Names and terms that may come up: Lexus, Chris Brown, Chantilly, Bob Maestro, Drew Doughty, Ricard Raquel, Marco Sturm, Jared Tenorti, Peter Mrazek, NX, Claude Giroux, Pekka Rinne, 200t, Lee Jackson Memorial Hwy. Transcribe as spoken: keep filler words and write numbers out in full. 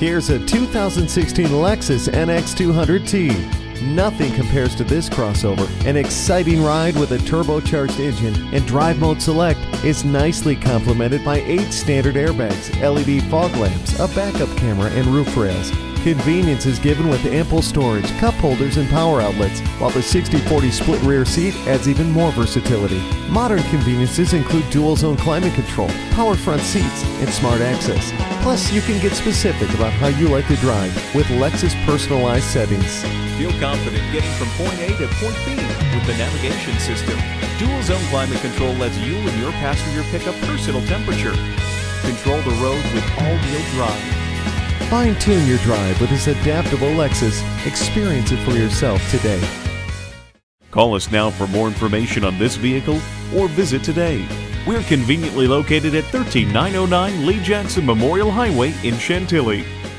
Here's a two thousand sixteen Lexus N X two hundred T. Nothing compares to this crossover. An exciting ride with a turbocharged engine, and Drive Mode Select is nicely complemented by eight standard airbags, L E D fog lamps, a backup camera, and roof rails. Convenience is given with ample storage, cup holders, and power outlets, while the sixty forty split rear seat adds even more versatility. Modern conveniences include dual-zone climate control, power front seats, and smart access. Plus, you can get specific about how you like to drive with Lexus personalized settings. Feel confident getting from point A to point B with the navigation system. Dual-zone climate control lets you and your passenger pick a personal temperature. Control the road with all-wheel drive. Fine-tune your drive with this adaptable Lexus. Experience it for yourself today. Call us now for more information on this vehicle or visit today. We're conveniently located at one three nine oh nine Lee Jackson Memorial Highway in Chantilly.